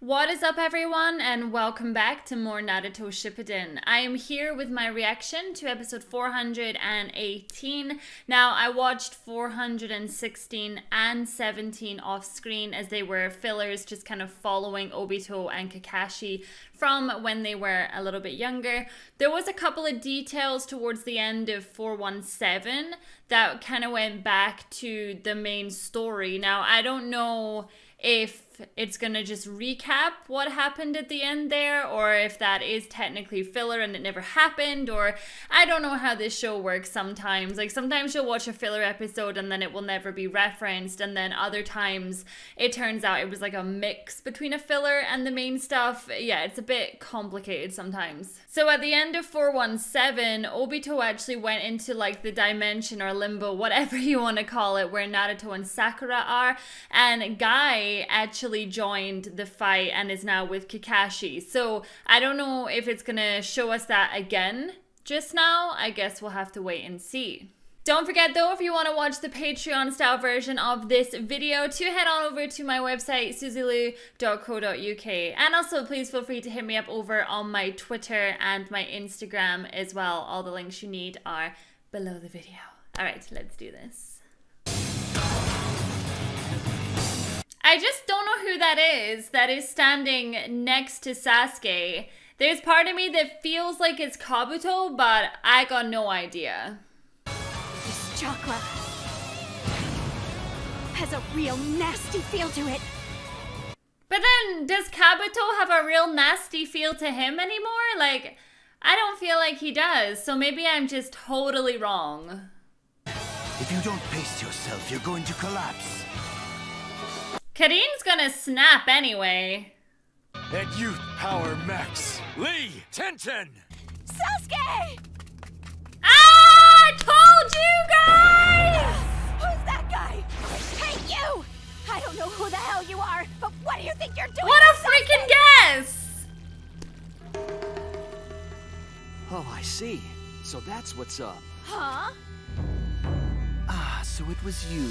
What is up everyone and welcome back to more Naruto Shippuden. I am here with my reaction to episode 418. Now I watched 416 and 17 off screen as they were fillers, just kind of following Obito and Kakashi from when they were a little bit younger. There was a couple of details towards the end of 417 that kind of went back to the main story. Now I don't know if it's gonna just recap what happened at the end there, or if that is technically filler and it never happened, or I don't know how this show works sometimes. Like sometimes you'll watch a filler episode and then it will never be referenced, and then other times it turns out it was like a mix between a filler and the main stuff. Yeah, it's a bit complicated sometimes. So at the end of 417, Obito actually went into like the dimension or limbo, whatever you want to call it, where Naruto and Sakura are, and Gai actually joined the fight and is now with Kakashi. So I don't know if it's gonna show us that again just now. I guess we'll have to wait and see. Don't forget though, if you want to watch the Patreon style version of this video, to head on over to my website suzylu.co.uk, and also please feel free to hit me up over on my Twitter and my Instagram as well. All the links you need are below the video. All right, let's do this. I just don't know who that is standing next to Sasuke. There's part of me that feels like it's Kabuto, but I got no idea. This chakra has a real nasty feel to it. But then, does Kabuto have a real nasty feel to him anymore? Like, I don't feel like he does, so maybe I'm just totally wrong. If you don't pace yourself, you're going to collapse. Karin's gonna snap anyway. At youth power max. Lee, Tenten. Sasuke! Ah! I told you guys! Who's that guy? Hey you! I don't know who the hell you are, but what do you think you're doing? What a freaking guess! Oh, I see. So that's what's up. Huh? Ah, so it was you,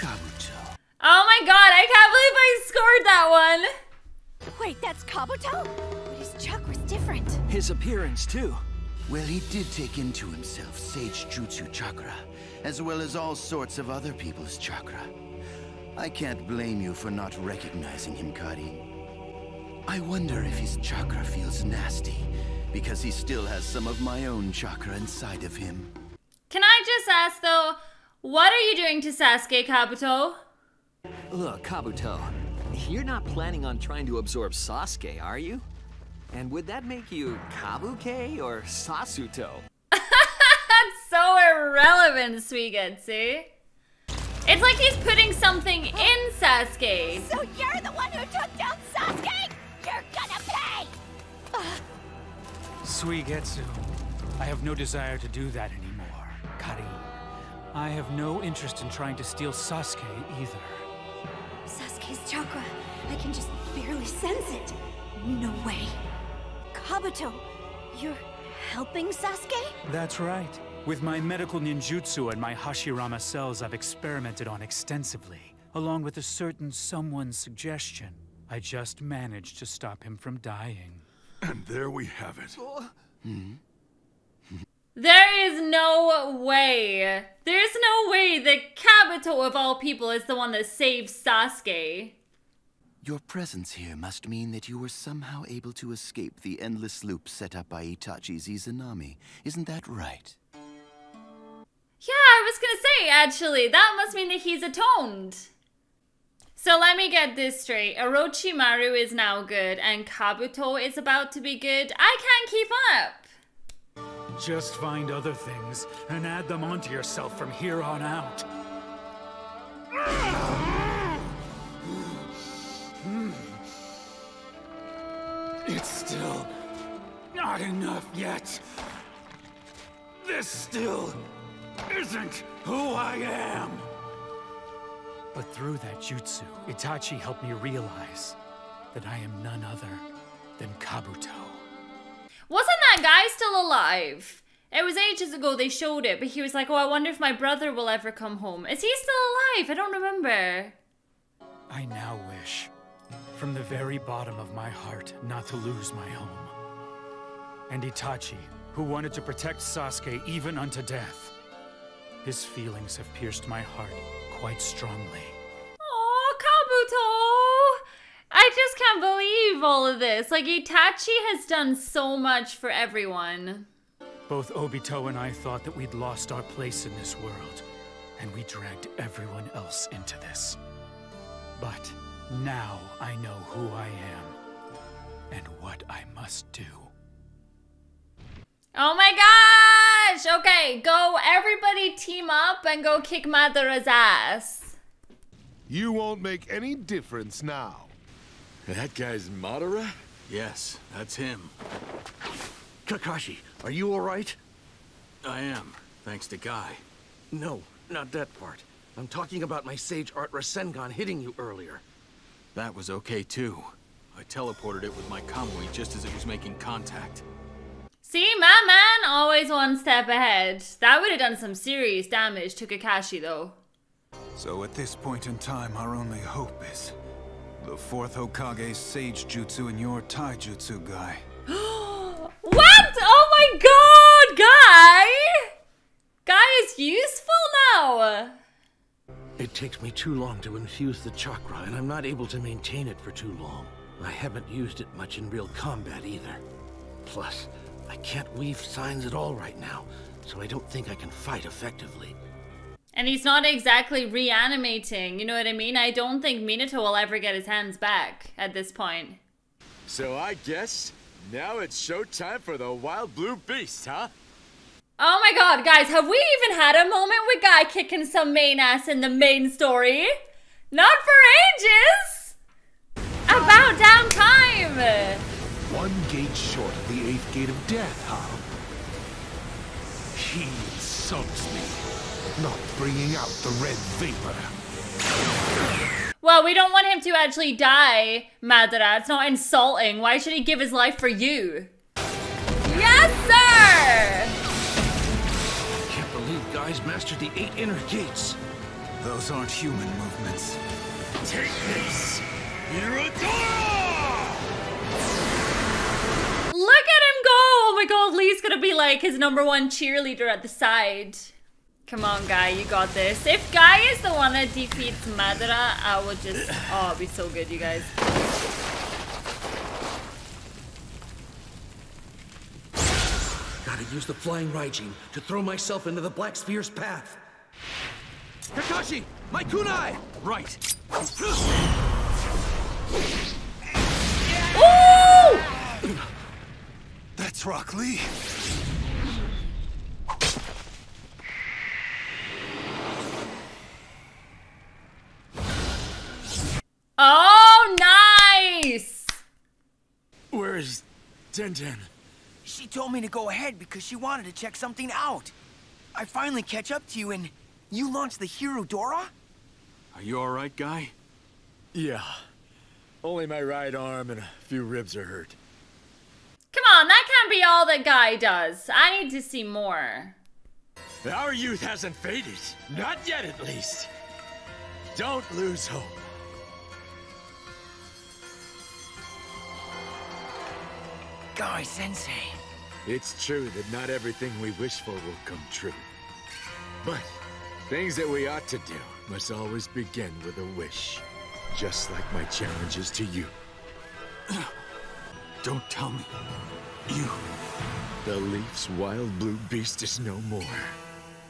Kabuto. Oh my god, I can't believe I scored that one! Wait, that's Kabuto? But his chakra's different. His appearance, too. Well, he did take into himself Sage Jutsu chakra, as well as all sorts of other people's chakra. I can't blame you for not recognizing him, Karin. I wonder if his chakra feels nasty, because he still has some of my own chakra inside of him. Can I just ask, though, what are you doing to Sasuke, Kabuto? Look, Kabuto, you're not planning on trying to absorb Sasuke, are you? And would that make you Kabuke or Sasuto? That's so irrelevant, Suigetsu. It's like he's putting something in Sasuke. So you're the one who took down Sasuke? You're gonna pay! Suigetsu, I have no desire to do that anymore. Karin, I have no interest in trying to steal Sasuke either. Sasuke's chakra, I can just barely sense it. No way. Kabuto, you're helping Sasuke? That's right. With my medical ninjutsu and my Hashirama cells, I've experimented on extensively, along with a certain someone's suggestion. I just managed to stop him from dying. And there we have it. Hmm? There is no way. There's no way that Kabuto of all people is the one that saves Sasuke. Your presence here must mean that you were somehow able to escape the endless loop set up by Itachi's Izanami. Isn't that right? Yeah, I was gonna say, actually, that must mean that he's atoned. So let me get this straight. Orochimaru is now good, and Kabuto is about to be good. I can't keep up. Just find other things and add them onto yourself from here on out. It's still not enough yet. This still isn't who I am. But through that jutsu, Itachi helped me realize that I am none other than Kabuto. Wasn't that guy still alive? It was ages ago they showed it, but he was like, oh, I wonder if my brother will ever come home. Is he still alive? I don't remember. I now wish from the very bottom of my heart not to lose my home. And Itachi, who wanted to protect Sasuke even unto death. His feelings have pierced my heart quite strongly. Oh, Kabuto! I just can't believe all of this. Like, Itachi has done so much for everyone. Both Obito and I thought that we'd lost our place in this world, and we dragged everyone else into this. But now I know who I am and what I must do. Oh my gosh! Okay, go everybody team up and go kick Madara's ass. You won't make any difference now. That guy's Madara? Yes, that's him. Kakashi, are you all right? I am, thanks to Gai. No, not that part. I'm talking about my Sage Art Rasengan hitting you earlier. That was okay too. I teleported it with my Kamui just as it was making contact. See, my man always one step ahead. That would have done some serious damage to Kakashi, though. So at this point in time, our only hope is the fourth Hokage's Sage Jutsu and your Taijutsu guy. What? Oh my god, Guy! Guy is useful now! It takes me too long to infuse the chakra, and I'm not able to maintain it for too long. I haven't used it much in real combat either. Plus, I can't weave signs at all right now, so I don't think I can fight effectively. And he's not exactly reanimating, you know what I mean? I don't think Minato will ever get his hands back at this point. So I guess now it's showtime for the wild blue beast, huh? Oh my god, guys, have we even had a moment with Guy kicking some main ass in the main story? Not for ages! About damn time! One gate short of the 8th gate of death, huh? He insults me, not bringing out the red vapor. Well, we don't want him to actually die, Madara. It's not insulting. Why should he give his life for you? Yes, sir! I can't believe Guy's mastered the 8 inner gates. Those aren't human movements. Take this, Hirudora! Look at him go! Oh my god, Lee's gonna be like his #1 cheerleader at the side. Come on, Guy, you got this. If Guy is the one that defeats Madara, I will just... Oh, it'd be so good, you guys. Gotta use the flying Raijin to throw myself into the Black Spear's path. Kakashi! My kunai! Right. Ooh! That's Rock Lee. Oh, nice! Where is Tenten? She told me to go ahead because she wanted to check something out. I finally catch up to you and you launch the Hirudora? Are you all right, Guy? Yeah. Only my right arm and a few ribs are hurt. Come on, that can't be all that Guy does. I need to see more. Our youth hasn't faded. Not yet, at least. Don't lose hope. Guy Sensei. It's true that not everything we wish for will come true. But things that we ought to do must always begin with a wish. Just like my challenges to you. Don't tell me. You. The Leaf's wild blue beast is no more.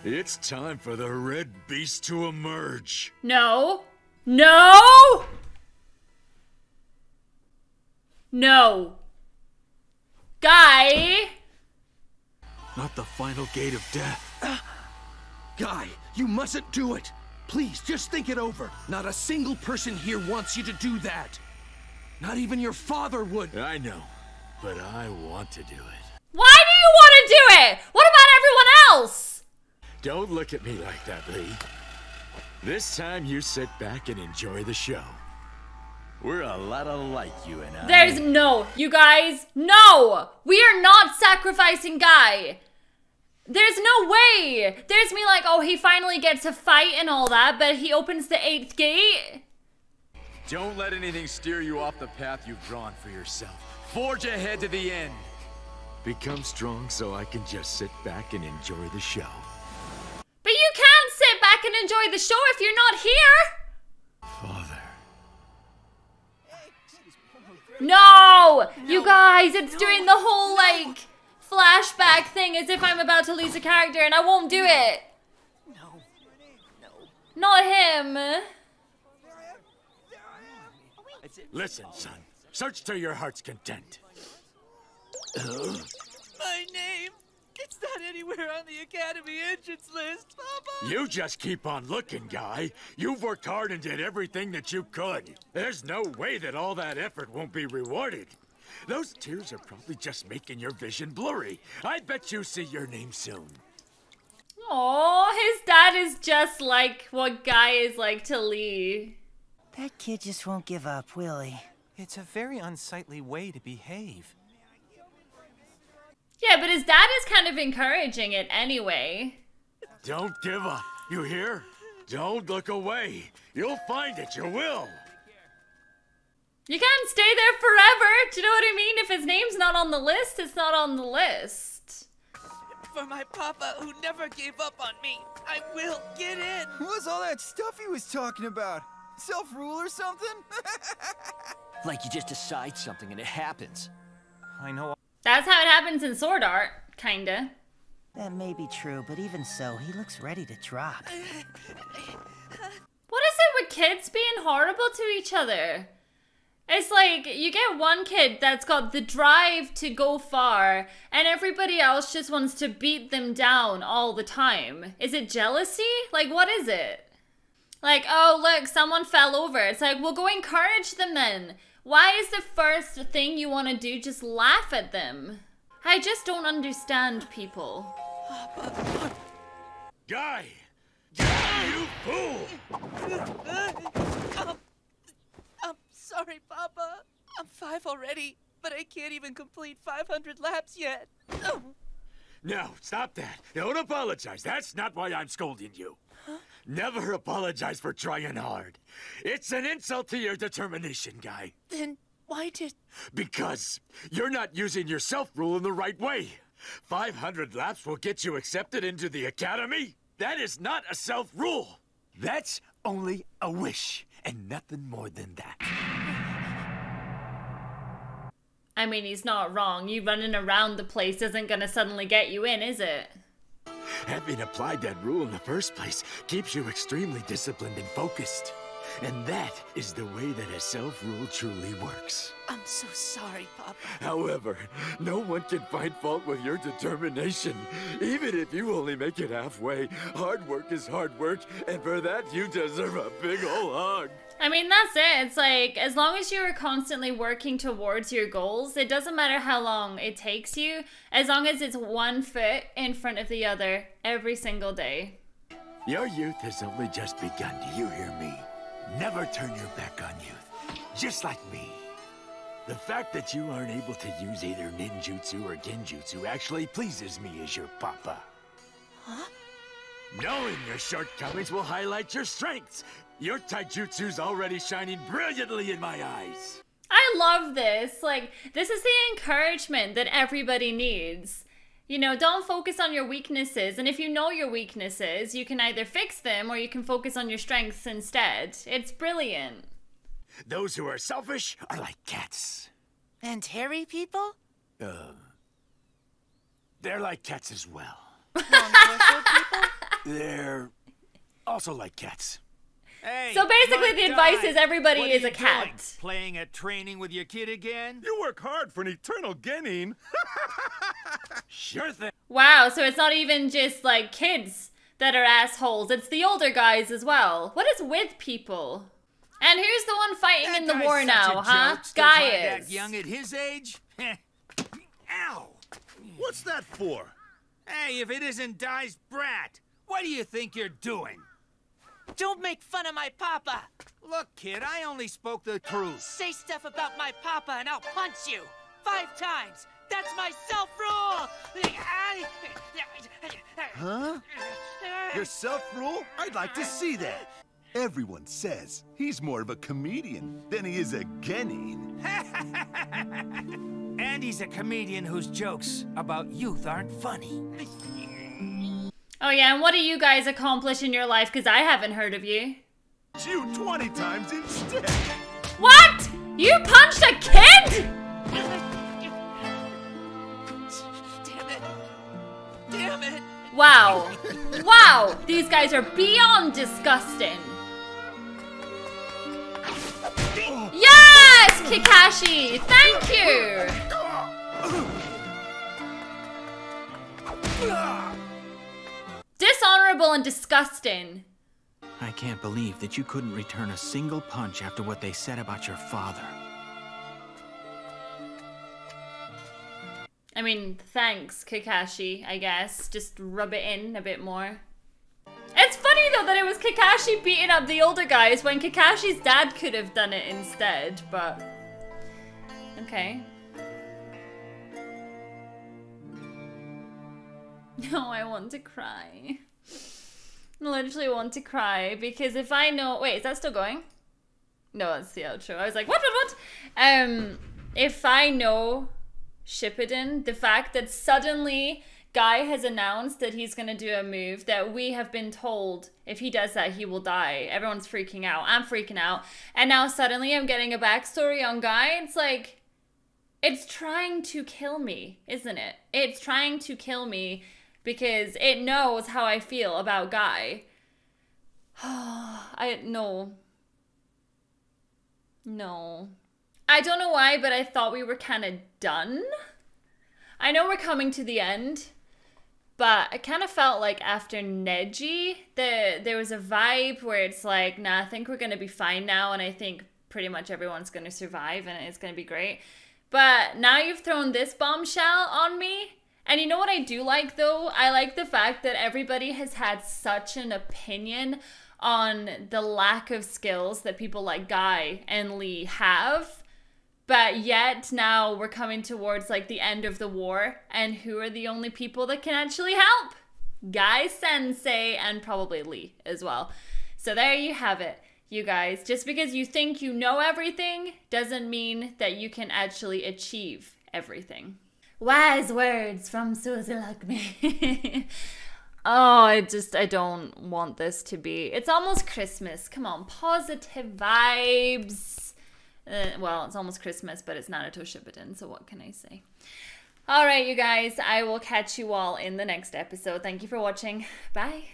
It's time for the red beast to emerge. No. No! No. Guy! Not the final gate of death. Guy, you mustn't do it. Please, just think it over. Not a single person here wants you to do that. Not even your father would. I know, but I want to do it. Why do you want to do it? What about everyone else? Don't look at me like that, Lee. This time you sit back and enjoy the show. We're a lot alike, you and I. There's no, you guys, no! We are not sacrificing Guy. There's no way. There's me like, oh, he finally gets to fight and all that, but he opens the 8th gate. Don't let anything steer you off the path you've drawn for yourself. Forge ahead to the end. Become strong so I can just sit back and enjoy the show. But you can't sit back and enjoy the show if you're not here! Father... No! You guys, it's doing the whole, like, flashback thing as if I'm about to lose a character and I won't do it. Not him. Listen, son. Search to your heart's content. My name? It's not anywhere on the Academy entrance list, Papa! You just keep on looking, Guy. You've worked hard and did everything that you could. There's no way that all that effort won't be rewarded. Those tears are probably just making your vision blurry. I bet you see your name soon. Aw, his dad is just like what Guy is like to Lee. That kid just won't give up, will he? It's a very unsightly way to behave. Yeah, but his dad is kind of encouraging it anyway. Don't give up, you hear? Don't look away. You'll find it, you will. You can't stay there forever, do you know what I mean? If his name's not on the list, it's not on the list. For my papa who never gave up on me, I will get in. What's all that stuff he was talking about? Self-rule or something? Like you just decide something and it happens. I know. That's how it happens in Sword Art, kinda. That may be true, but even so, he looks ready to drop. What is it with kids being horrible to each other? It's like, you get one kid that's got the drive to go far, and everybody else just wants to beat them down all the time. Is it jealousy? Like, what is it? Like, oh, look, someone fell over. It's like, well, go encourage them then. Why is the first thing you want to do just laugh at them? I just don't understand people. Guy! Guy, you fool! I'm sorry, Papa. I'm 5 already, but I can't even complete 500 laps yet. Oh. No, stop that. Don't apologize. That's not why I'm scolding you. Huh? Never apologize for trying hard. It's an insult to your determination, Guy. Then why did... Because you're not using your self-rule in the right way. 500 laps will get you accepted into the Academy? That is not a self-rule. That's only a wish, and nothing more than that. I mean, he's not wrong. You running around the place isn't gonna suddenly get you in, is it? Having applied that rule in the first place keeps you extremely disciplined and focused. And that is the way that a self-rule truly works. I'm so sorry, Papa. However, no one can find fault with your determination. Even if you only make it halfway, hard work is hard work, and for that you deserve a big ol' hug. I mean, that's it. It's like, as long as you are constantly working towards your goals, it doesn't matter how long it takes you, as long as it's one foot in front of the other every single day. Your youth has only just begun, do you hear me? Never turn your back on youth, just like me. The fact that you aren't able to use either ninjutsu or genjutsu actually pleases me as your papa. Huh? Knowing your shortcomings will highlight your strengths. Your taijutsu's already shining brilliantly in my eyes. I love this. Like, this is the encouragement that everybody needs. You know, don't focus on your weaknesses. And if you know your weaknesses, you can either fix them or you can focus on your strengths instead. It's brilliant. Those who are selfish are like cats. And hairy people? They're like cats as well. Non-social people? They're also like cats. Hey, so basically the advice is everybody is a cat. Doing? Playing at training with your kid again? You work hard for an eternal gain. Sure thing. Wow, so it's not even just like kids that are assholes. It's the older guys as well. What is with people? And who's the one fighting in the war now, huh? Guy is. That young at his age? Ow! What's that for? Hey, if it isn't Dai's brat, what do you think you're doing? Don't make fun of my papa! Look, kid, I only spoke the truth. Say stuff about my papa and I'll punch you! 5 times! That's my self-rule! Huh? Your self-rule? I'd like to see that! Everyone says he's more of a comedian than he is a genin. And he's a comedian whose jokes about youth aren't funny. Oh yeah, and what do you guys accomplish in your life? Because I haven't heard of you. You 20 times instead. What? You punched a kid? Damn it. Damn it. Wow. Wow. These guys are beyond disgusting. Yes, Kakashi. Thank you. Dishonorable and disgusting. I can't believe that you couldn't return a single punch after what they said about your father. I mean, thanks, Kakashi, I guess. Just rub it in a bit more. It's funny, though, that it was Kakashi beating up the older guys when Kakashi's dad could have done it instead, but... okay. No, I want to cry. I literally want to cry, because if I know... wait, is that still going? No, that's the outro. I was like, what? If I know... Shippuden, the fact that suddenly Gai has announced that he's going to do a move that we have been told if he does that he will die. Everyone's freaking out. I'm freaking out. And now suddenly I'm getting a backstory on Gai. It's like, it's trying to kill me, isn't it? It's trying to kill me because it knows how I feel about Gai. No. I don't know why, but I thought we were kind of done. I know we're coming to the end, but I kind of felt like after Neji, there was a vibe where it's like, nah, I think we're going to be fine now, and I think pretty much everyone's going to survive, and it's going to be great. But now you've thrown this bombshell on me, and you know what I do like, though? I like the fact that everybody has had such an opinion on the lack of skills that people like Gai and Lee have. But yet, now we're coming towards, like, the end of the war, and who are the only people that can actually help? Gai Sensei, and probably Lee as well. So there you have it, you guys. Just because you think you know everything doesn't mean that you can actually achieve everything. Wise words from Suzy Like Me. Oh, I don't want this to be... it's almost Christmas. Come on, positive vibes. Well, it's almost Christmas, but it's Naruto Shippuden, so what can I say? All right, you guys, I will catch you all in the next episode. Thank you for watching. Bye.